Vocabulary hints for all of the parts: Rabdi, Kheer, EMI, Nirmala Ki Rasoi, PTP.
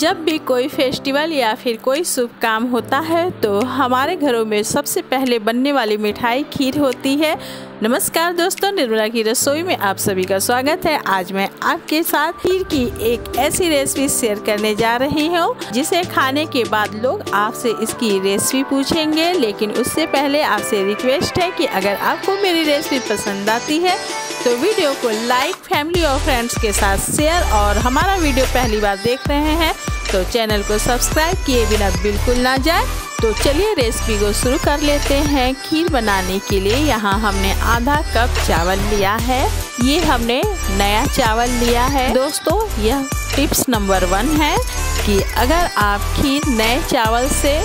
जब भी कोई फेस्टिवल या फिर कोई शुभ काम होता है तो हमारे घरों में सबसे पहले बनने वाली मिठाई खीर होती है। नमस्कार दोस्तों, निर्मला की रसोई में आप सभी का स्वागत है। आज मैं आपके साथ खीर की एक ऐसी रेसिपी शेयर करने जा रही हूँ जिसे खाने के बाद लोग आपसे इसकी रेसिपी पूछेंगे, लेकिन उससे पहले आपसे रिक्वेस्ट है कि अगर आपको मेरी रेसिपी पसंद आती है तो वीडियो को लाइक, फैमिली और फ्रेंड्स के साथ शेयर, और हमारा वीडियो पहली बार देख रहे हैं तो चैनल को सब्सक्राइब किए बिना बिल्कुल ना जाए। तो चलिए रेसिपी को शुरू कर लेते हैं। खीर बनाने के लिए यहाँ हमने आधा कप चावल लिया है, ये हमने नया चावल लिया है। दोस्तों, यह टिप्स नंबर 1 है कि अगर आप खीर नए चावल से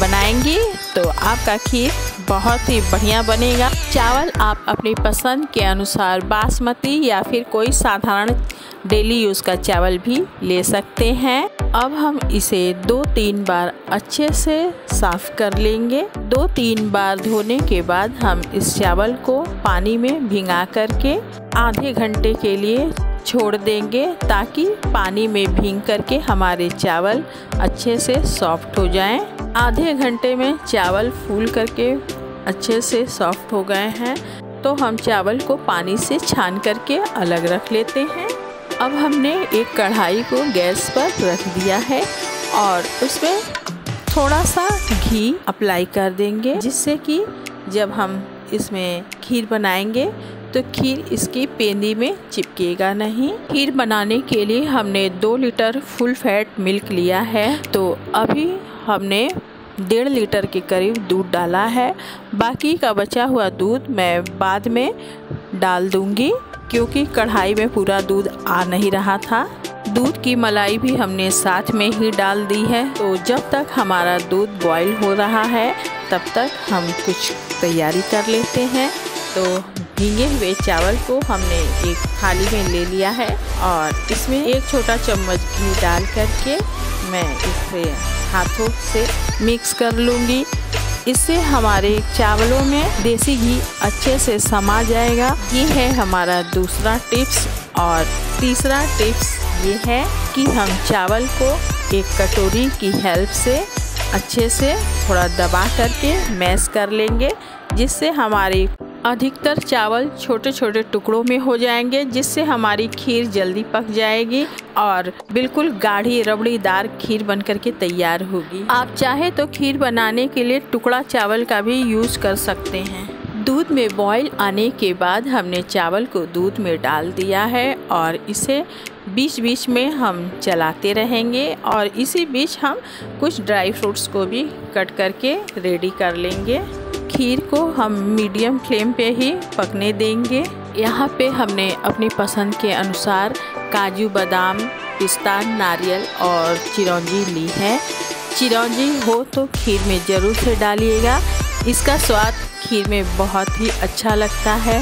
बनाएंगी तो आपका खीर बहुत ही बढ़िया बनेगा। चावल आप अपनी पसंद के अनुसार बासमती या फिर कोई साधारण डेली यूज़ का चावल भी ले सकते हैं। अब हम इसे 2-3 बार अच्छे से साफ़ कर लेंगे। 2-3 बार धोने के बाद हम इस चावल को पानी में भिंगा करके आधे घंटे के लिए छोड़ देंगे ताकि पानी में भींग करके हमारे चावल अच्छे से सॉफ्ट हो जाएं। आधे घंटे में चावल फूल करके अच्छे से सॉफ्ट हो गए हैं, तो हम चावल को पानी से छान करके अलग रख लेते हैं। अब हमने एक कढ़ाई को गैस पर रख दिया है और उसमें थोड़ा सा घी अप्लाई कर देंगे, जिससे कि जब हम इसमें खीर बनाएंगे तो खीर इसकी पेंदी में चिपकेगा नहीं। खीर बनाने के लिए हमने 2 लीटर फुल फैट मिल्क लिया है, तो अभी हमने 1.5 लीटर के करीब दूध डाला है। बाकी का बचा हुआ दूध मैं बाद में डाल दूंगी क्योंकि कढ़ाई में पूरा दूध आ नहीं रहा था। दूध की मलाई भी हमने साथ में ही डाल दी है। तो जब तक हमारा दूध बॉईल हो रहा है तब तक हम कुछ तैयारी कर लेते हैं। तो भींगे हुए चावल को हमने एक थाली में ले लिया है और इसमें एक छोटा चम्मच घी डाल करके मैं इसे हाथों से मिक्स कर लूँगी। इससे हमारे चावलों में देसी घी अच्छे से समा जाएगा। ये है हमारा दूसरा टिप्स। और तीसरा टिप्स ये है कि हम चावल को एक कटोरी की हेल्प से अच्छे से थोड़ा दबा करके मैश कर लेंगे, जिससे हमारी अधिकतर चावल छोटे छोटे टुकड़ों में हो जाएंगे, जिससे हमारी खीर जल्दी पक जाएगी और बिल्कुल गाढ़ी रबड़ीदार खीर बनकर के तैयार होगी। आप चाहे तो खीर बनाने के लिए टुकड़ा चावल का भी यूज़ कर सकते हैं। दूध में बॉईल आने के बाद हमने चावल को दूध में डाल दिया है और इसे बीच बीच में हम चलाते रहेंगे, और इसी बीच हम कुछ ड्राई फ्रूट्स को भी कट करके रेडी कर लेंगे। खीर को हम मीडियम फ्लेम पे ही पकने देंगे। यहाँ पे हमने अपनी पसंद के अनुसार काजू, बादाम, पिस्ता, नारियल और चिरौंजी ली है। चिरौंजी हो तो खीर में ज़रूर से डालिएगा, इसका स्वाद खीर में बहुत ही अच्छा लगता है।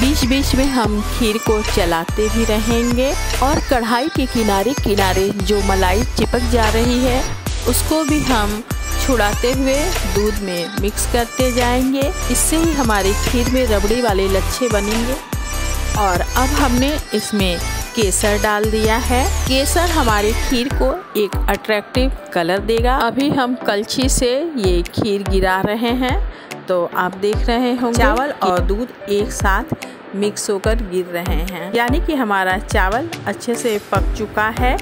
बीच बीच में हम खीर को चलाते भी रहेंगे और कढ़ाई के किनारे किनारे जो मलाई चिपक जा रही है उसको भी हम छुड़ाते हुए दूध में मिक्स करते जाएंगे। इससे ही हमारी खीर में रबड़ी वाले लच्छे बनेंगे। और अब हमने इसमें केसर डाल दिया है। केसर हमारी खीर को एक अट्रैक्टिव कलर देगा। अभी हम कलछी से ये खीर गिरा रहे हैं, तो आप देख रहे होंगे चावल और दूध एक साथ मिक्स होकर गिर रहे हैं, यानी कि हमारा चावल अच्छे से पक चुका है,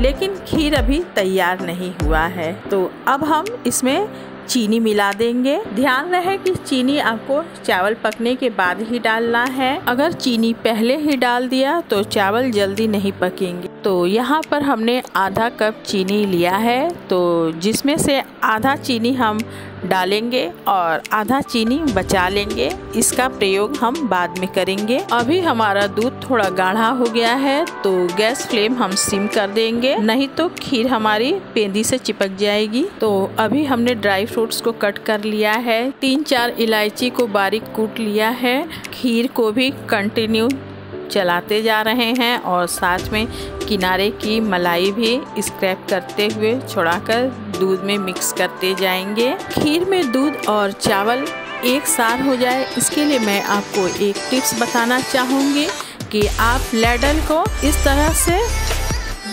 लेकिन खीर अभी तैयार नहीं हुआ है। तो अब हम इसमें चीनी मिला देंगे। ध्यान रहे कि चीनी आपको चावल पकने के बाद ही डालना है। अगर चीनी पहले ही डाल दिया तो चावल जल्दी नहीं पकेंगे। तो यहाँ पर हमने आधा कप चीनी लिया है, तो जिसमें से आधा चीनी हम डालेंगे और आधा चीनी बचा लेंगे। इसका प्रयोग हम बाद में करेंगे। अभी हमारा दूध थोड़ा गाढ़ा हो गया है, तो गैस फ्लेम हम सिम कर देंगे, नहीं तो खीर हमारी पेंदी से चिपक जाएगी। तो अभी हमने ड्राई फ्रूट्स को कट कर लिया है, 3-4 इलायची को बारीक कूट लिया है। खीर को भी कंटिन्यू चलाते जा रहे हैं और साथ में किनारे की मलाई भी स्क्रैप करते हुए छुड़ाकर दूध में मिक्स करते जाएंगे। खीर में दूध और चावल एक साथ हो जाए, इसके लिए मैं आपको एक टिप्स बताना चाहूँगी कि आप लैडल को इस तरह से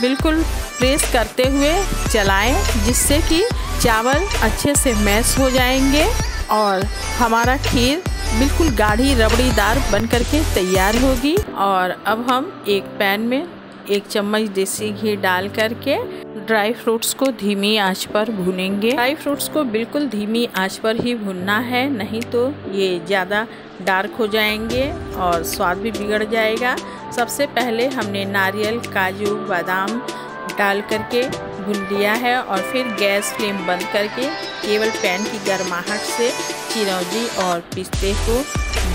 बिल्कुल प्रेस करते हुए चलाएं, जिससे कि चावल अच्छे से मैश हो जाएंगे और हमारा खीर बिल्कुल गाढ़ी रबड़ीदार बनकर के तैयार होगी। और अब हम एक पैन में एक चम्मच देसी घी डाल करके ड्राई फ्रूट्स को धीमी आंच पर भूनेंगे। ड्राई फ्रूट्स को बिल्कुल धीमी आंच पर ही भूनना है, नहीं तो ये ज़्यादा डार्क हो जाएंगे और स्वाद भी बिगड़ जाएगा। सबसे पहले हमने नारियल, काजू, बादाम डाल करके भून लिया है और फिर गैस फ्लेम बंद करके केवल पैन की गर्माहट से चिरौंजी और पिस्ते को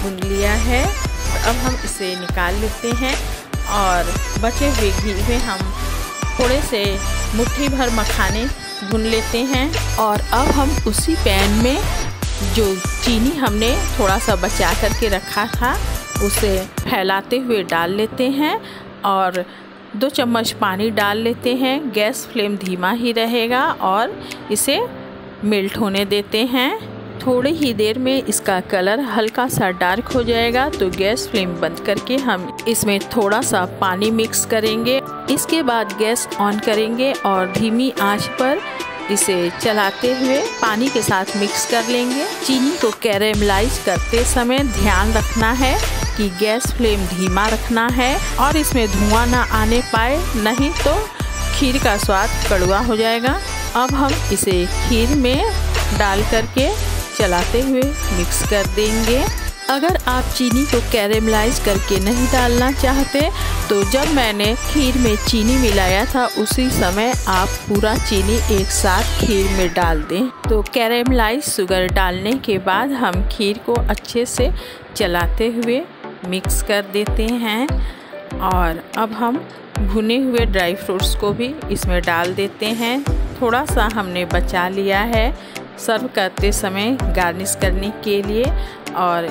भून लिया है। अब हम इसे निकाल लेते हैं और बचे हुए घी में हम थोड़े से मुट्ठी भर मखाने भून लेते हैं। और अब हम उसी पैन में जो चीनी हमने थोड़ा सा बचा करके रखा था उसे फैलाते हुए डाल लेते हैं और 2 चम्मच पानी डाल लेते हैं। गैस फ्लेम धीमा ही रहेगा और इसे मेल्ट होने देते हैं। थोड़ी ही देर में इसका कलर हल्का सा डार्क हो जाएगा तो गैस फ्लेम बंद करके हम इसमें थोड़ा सा पानी मिक्स करेंगे। इसके बाद गैस ऑन करेंगे और धीमी आंच पर इसे चलाते हुए पानी के साथ मिक्स कर लेंगे। चीनी को कैरेमलाइज करते समय ध्यान रखना है कि गैस फ्लेम धीमा रखना है और इसमें धुआं ना आने पाए, नहीं तो खीर का स्वाद कड़वा हो जाएगा। अब हम इसे खीर में डाल करके चलाते हुए मिक्स कर देंगे। अगर आप चीनी को कैरेमलाइज करके नहीं डालना चाहते तो जब मैंने खीर में चीनी मिलाया था उसी समय आप पूरा चीनी एक साथ खीर में डाल दें। तो कैरेमलाइज शुगर डालने के बाद हम खीर को अच्छे से चलाते हुए मिक्स कर देते हैं। और अब हम भुने हुए ड्राई फ्रूट्स को भी इसमें डाल देते हैं। थोड़ा सा हमने बचा लिया है सर्व करते समय गार्निश करने के लिए। और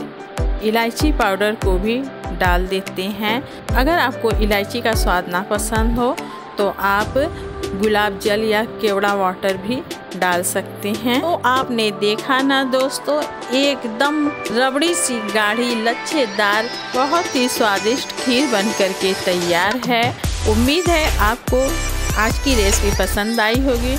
इलायची पाउडर को भी डाल देते हैं। अगर आपको इलायची का स्वाद ना पसंद हो तो आप गुलाब जल या केवड़ा वाटर भी डाल सकते हैं। तो आपने देखा ना दोस्तों, एकदम रबड़ी सी गाढ़ी लच्छेदार बहुत ही स्वादिष्ट खीर बनकर के तैयार है। उम्मीद है आपको आज की रेसिपी पसंद आई होगी।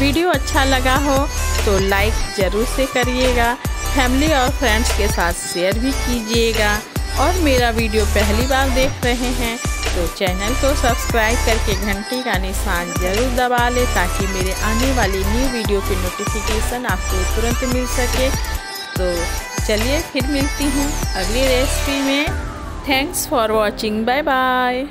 वीडियो अच्छा लगा हो तो लाइक ज़रूर से करिएगा, फैमिली और फ्रेंड्स के साथ शेयर भी कीजिएगा। और मेरा वीडियो पहली बार देख रहे हैं तो चैनल को सब्सक्राइब करके घंटी का निशान ज़रूर दबा लें ताकि मेरे आने वाली न्यू वीडियो की नोटिफिकेशन आपको तुरंत मिल सके। तो चलिए फिर मिलती हूँ अगली रेसिपी में। Thanks for watching, bye bye.